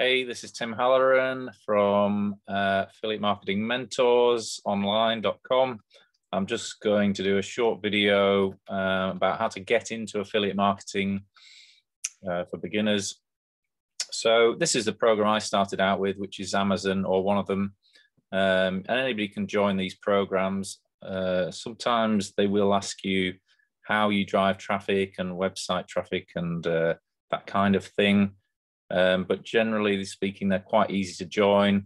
Hey, this is Tim Halloran from AffiliateMarketingMentorsOnline.com. I'm just going to do a short video about how to get into affiliate marketing for beginners. So this is the program I started out with, which is Amazon or one of them. And anybody can join these programs. Sometimes they will ask you how you drive traffic and website traffic and that kind of thing. But generally speaking, they're quite easy to join.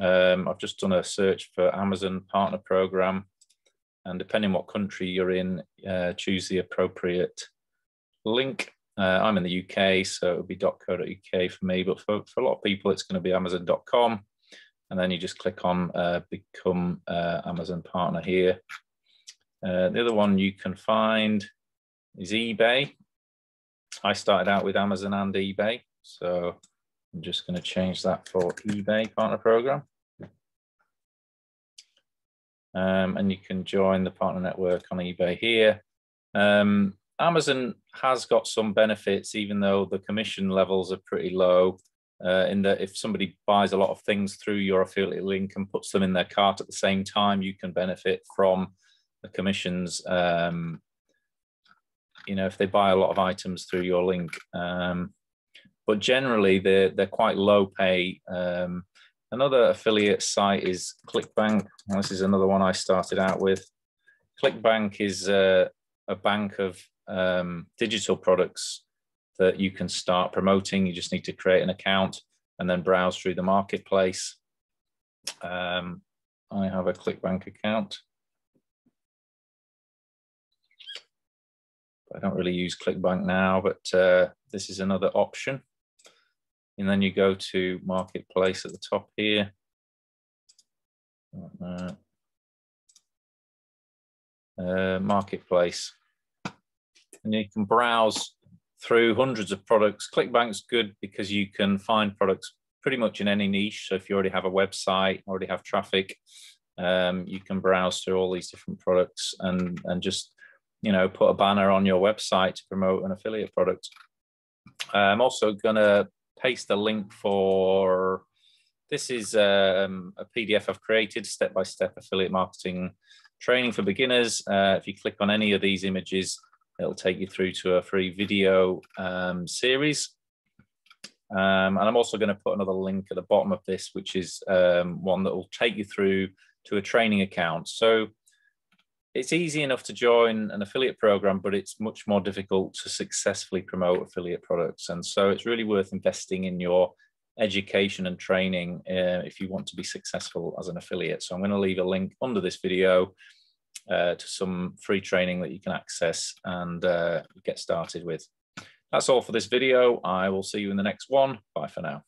I've just done a search for Amazon Partner Program, and depending what country you're in, choose the appropriate link. I'm in the UK, so it would be .co.uk for me, but for a lot of people, it's going to be Amazon.com. And then you just click on Become Amazon Partner here. The other one you can find is eBay. I started out with Amazon and eBay. So I'm just going to change that for eBay Partner Program. And you can join the partner network on eBay here. Amazon has got some benefits, even though the commission levels are pretty low, in that if somebody buys a lot of things through your affiliate link and puts them in their cart at the same time, you can benefit from the commissions. You know, if they buy a lot of items through your link. But generally, they're quite low pay. Another affiliate site is ClickBank. This is another one I started out with. ClickBank is a bank of digital products that you can start promoting. You just need to create an account and then browse through the marketplace. I have a ClickBank account. I don't really use ClickBank now, but this is another option. And then you go to marketplace at the top here. Marketplace. And you can browse through hundreds of products. ClickBank's good because you can find products pretty much in any niche. So if you already have a website, already have traffic, you can browse through all these different products and just, you know, put a banner on your website to promote an affiliate product. I'm also going to paste a link for, this is a PDF I've created, step-by-step affiliate marketing training for beginners. If you click on any of these images, it'll take you through to a free video series. And I'm also going to put another link at the bottom of this, which is one that will take you through to a training account. So it's easy enough to join an affiliate program, but it's much more difficult to successfully promote affiliate products. And so it's really worth investing in your education and training if you want to be successful as an affiliate. So I'm going to leave a link under this video to some free training that you can access and get started with. That's all for this video. I will see you in the next one. Bye for now.